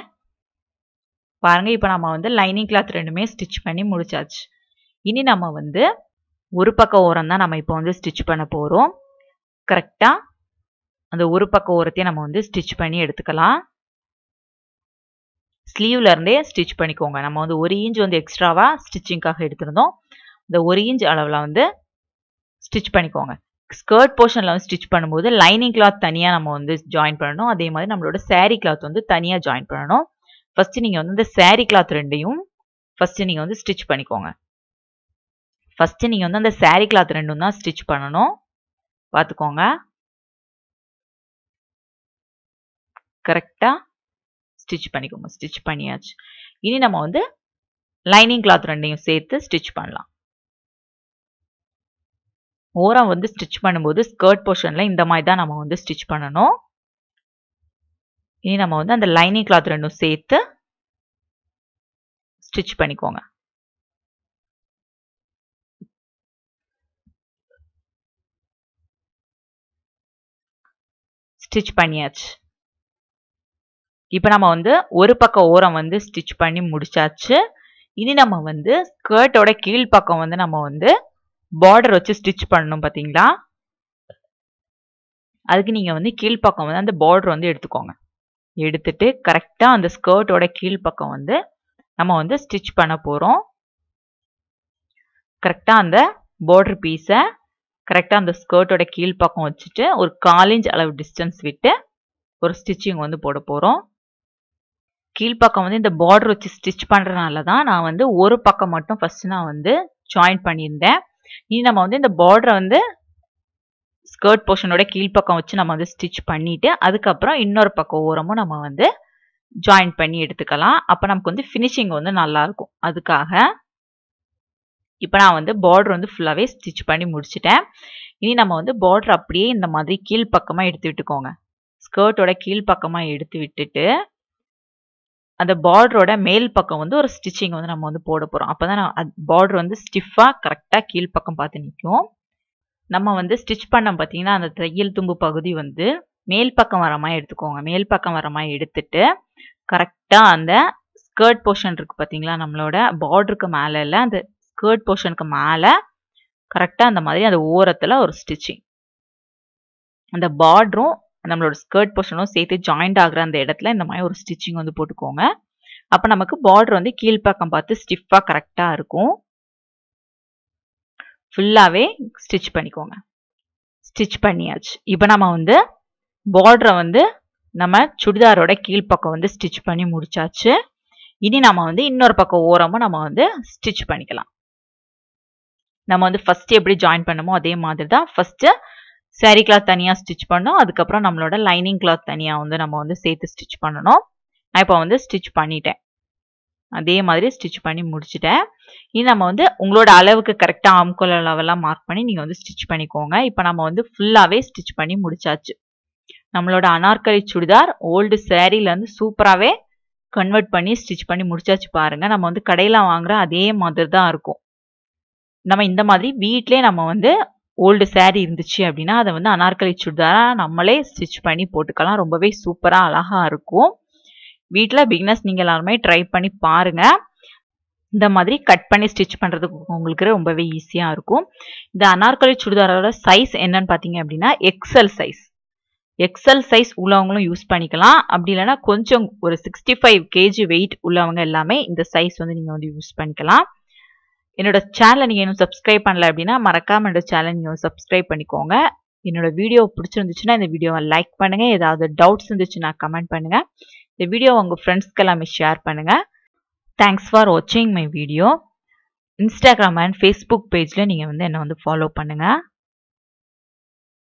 பாருங்கள். இப்போ நம்ம வந்து லைனிங் கிளாத் ரெண்டுமே ஸ்டிச் பண்ணி முடிச்சாச்சு. இனி நம்ம வந்து ஒரு பக்கம் ஓரம் தான் நம்ம இப்போ வந்து ஸ்டிச் பண்ண போகிறோம். கரெக்டாக அந்த ஒரு பக்கம் ஓரத்தையும் நம்ம வந்து ஸ்டிச் பண்ணி எடுத்துக்கலாம். sleeve la irundhe stitch panikonga nama vandu one inch vandu extra va stitching kaga eduthirundom the one inch alavula vandu stitch panikonga skirt portion la vandu stitch பண்ணும்போது lining cloth தனியா நம்ம வந்து join பண்ணனும் அதே மாதிரி நம்மளோட saree cloth வந்து தனியா join பண்ணனும் first நீங்க வந்து இந்த saree cloth ரெண்டையும் first நீங்க வந்து stitch பண்ணிக்கோங்க first நீங்க வந்து அந்த saree cloth ரெண்டும் தான் stitch பண்ணனும் பாத்துக்கோங்க கரெக்ட்டா stitch பண்ணிக்கோங்க stitch பண்ணியாச்சு இனி நம்ம வந்து lining cloth ரெண்டையும் சேர்த்து stitch பண்ணலாம் ஓரம் வந்து ஸ்டிட்ச் பண்ணும்போது ஸ்கர்ட் portionல இந்த மாதிரி தான் நாம வந்து ஸ்டிட்ச் பண்ணனும் இனி நாம வந்து அந்த லைனிங் கிளாத் ரெண்டும் சேர்த்து ஸ்டிட்ச் பண்ணிக்கோங்க ஸ்டிட்ச் பண்ணியாச்சு இப்போ நாம வந்து ஒரு பக்க ஓரம் வந்து ஸ்டிட்ச் பண்ணி முடிச்சாச்சு இனி நாம வந்து ஸ்கர்ட்டோட கீழ் பக்கம் வந்து நாம வந்து border வச்சு ஸ்டிட்ச் பண்ணனும் பாத்தீங்களா அதுக்கு நீங்க வந்து கீழ் பக்கம் வந்து அந்த border வந்து எடுத்துக்கோங்க எடுத்துட்டு கரெக்ட்டா அந்த ஸ்கர்ட்டோட கீழ் பக்கம் வந்து நம்ம வந்து ஸ்டிட்ச் பண்ண போறோம் கரெக்ட்டா அந்த border piece கரெக்ட்டா அந்த ஸ்கர்ட்டோட கீழ் பக்கம் வச்சிட்டு ஒரு four inch அளவு டிஸ்டன்ஸ் விட்டு ஒரு ஸ்டிச்சிங் வந்து போட போறோம் கீழ் பக்கம் வந்து இந்த border வச்சு ஸ்டிட்ச் பண்றனால தான் நான் வந்து ஒரு பக்கம் மட்டும் ஃபர்ஸ்ட் நான் வந்து join பண்ணியிருந்தேன் இனி நம்ம வந்து இந்த border வந்து skirt portionோட கீழ் பக்கம் வச்சு நம்ம வந்து stitch பண்ணிட்டு அதுக்கு அப்புறம் இன்னொரு பக்கம் ஓரமும் நம்ம வந்து join பண்ணி எடுத்துக்கலாம் அப்ப நமக்கு வந்து finishing வந்து நல்லா இருக்கும் அதுக்காக இப்போ நான் வந்து border வந்து full-ஆவே stitch பண்ணி முடிச்சிட்டேன் இனி நம்ம வந்து border அப்படியே இந்த மாதிரி கீழ் பக்கமா எடுத்து விட்டுக்கோங்க skirtோட கீழ் பக்கமா எடுத்து விட்டுட்டு அந்த borderோட மேல் பக்கம் வந்து ஒரு ஸ்டிச்சிங் வந்து நம்ம வந்து போட போறோம் அப்பதான் border வந்து ஸ்டிஃபா கரெக்ட்டா கீழ் பக்கம் பார்த்து நிக்கும் நம்ம வந்து ஸ்டிட்ச் பண்ணோம் பாத்தீங்கன்னா அந்த தையல் தும்பு பகுதி வந்து மேல் பக்கம் வரமா எடுத்துக்கோங்க மேல் பக்கம் வரமா எடுத்துட்டு கரெக்ட்டா அந்த ஸ்கர்ட் portion இருக்கு பாத்தீங்களா நம்மளோட borderக்கு மேல இல்ல அந்த ஸ்கர்ட் portionக்கு மேல கரெக்ட்டா அந்த மாதிரி அந்த ஓரத்துல ஒரு ஸ்டிச்சிங் அந்த borderம் நம்மளோட ஸ்கர்ட் portionம் சேர்த்து ஜாயின்ட் ஆகுற அந்த இடத்துல இந்த மாதிரி ஒரு ஸ்டிச்சிங் வந்து போட்டுக்கோங்க அப்ப நமக்கு border வந்து கீழ் பக்கம் பார்த்து ஸ்டிஃபா கரெக்ட்டா இருக்கும் ஃபுல்லாவே ஸ்டிட்ச் பண்ணிக்கோங்க ஸ்டிட்ச் பண்ணியாச்சு இப்போ நாம வந்து border வந்து நம்ம சுடிதாரோட கீழ் பக்கம் வந்து ஸ்டிட்ச் பண்ணி முடிச்சாச்சு இனி நாம வந்து இன்னொரு பக்கம் ஓரமா நாம வந்து ஸ்டிட்ச் பண்ணிக்கலாம் நம்ம வந்து ஃபர்ஸ்ட் எப்படி ஜாயின் பண்ணமோ அதே மாதிரி தான் ஃபர்ஸ்ட் saree cloth தனியா ஸ்டிட்ச் பண்ணோம் அதுக்கு அப்புறம் நம்மளோட லைனிங் கிளாத் தனியா வந்து நம்ம வந்து சேர்த்து ஸ்டிட்ச் பண்ணனும் நான் இப்போ வந்து ஸ்டிட்ச் பண்ணிட்டேன் அதே மாதிரி ஸ்டிட்ச் பண்ணி முடிச்சிட்டேன் இனி நம்ம வந்து உங்களோட அளவுக்கு கரெக்ட்டா ஆர்ம் கோல் அளவெல்லாம் மார்க் பண்ணி நீங்க வந்து ஸ்டிட்ச் பண்ணிக்கோங்க இப்போ நம்ம வந்து ஃபுல்லாவே ஸ்டிட்ச் பண்ணி முடிச்சாச்சு நம்மளோட அனார்கலி சுடிதார் ஓல்ட் சாரீல இருந்து சூப்பராவே கன்வர்ட் பண்ணி ஸ்டிட்ச் பண்ணி முடிச்சாச்சு பாருங்க நம்ம வந்து கடையில வாங்குற அதே மாதிரி தான் இருக்கும் நம்ம இந்த மாதிரி வீட்லயே நம்ம வந்து ஓல்ட் சாரி இருந்துச்சு அப்படினா அத வந்து அனார்கலி சுடிதாரா நம்மளே ஸ்டிட்ச் பண்ணி போட்டுக்கலாம் ரொம்பவே சூப்பரா அழகா இருக்கும் வீட்ல பிகினர்ஸ் நீங்க எல்லாரும் ட்ரை பண்ணி பாருங்க இந்த மாதிரி கட் பண்ணி ஸ்டிட்ச் பண்றதுக்கு உங்களுக்கு ரொம்பவே ஈஸியா இருக்கும் இந்த அனார்கலி சுடிதாரோட சைஸ் என்னன்னு பாத்தீங்க அப்படினா X L size X L size உள்ளவங்களும் யூஸ் பண்ணிக்கலாம் அப்படி இல்லனா கொஞ்சம் ஒரு sixty-five kilograms weight உள்ளவங்க எல்லாமே இந்த சைஸ் வந்து நீங்க வந்து யூஸ் பண்ணிக்கலாம் என்னோட சேனலை நீங்க இன்னும் சப்ஸ்கிரைப் பண்ணல அப்படினா மறக்காம என்னோட சேனலை நீங்க சப்ஸ்கிரைப் பண்ணிக்கோங்க என்னோட வீடியோ பிடிச்சிருந்துச்சுனா இந்த வீடியோவை லைக் பண்ணுங்க ஏதாவது டவுட்ஸ் இருந்துச்சுனா கமெண்ட் பண்ணுங்க இந்த வீடியோ உங்க ஃப்ரெண்ட்ஸ்க்கு எல்லாமே ஷேர் பண்ணுங்க தேங்க்ஸ் ஃபார் வாட்சிங் my video Instagram and Facebook பேஜ்ல நீங்க வந்து என்ன வந்து ஃபாலோ பண்ணுங்க